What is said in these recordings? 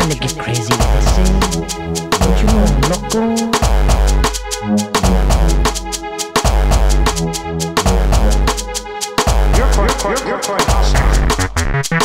trying to get crazy with this thing. Don't you know I'm loco? You're trying to get crazy with this thing.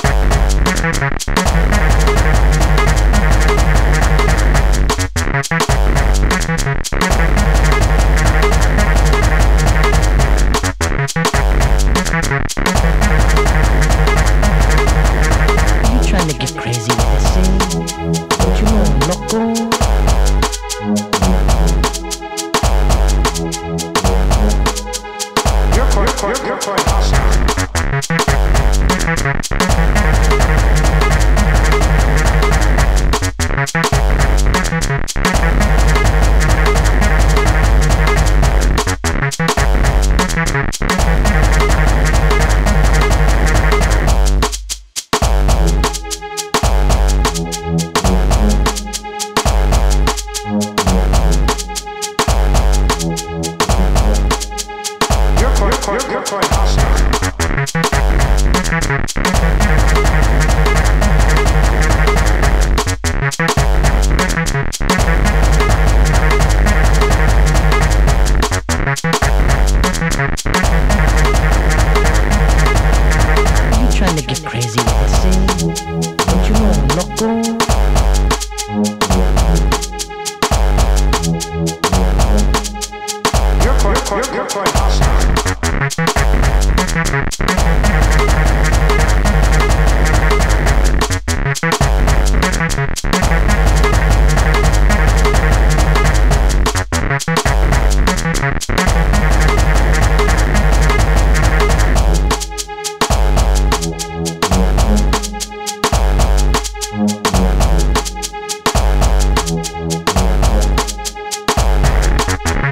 Don't you know I'm loco?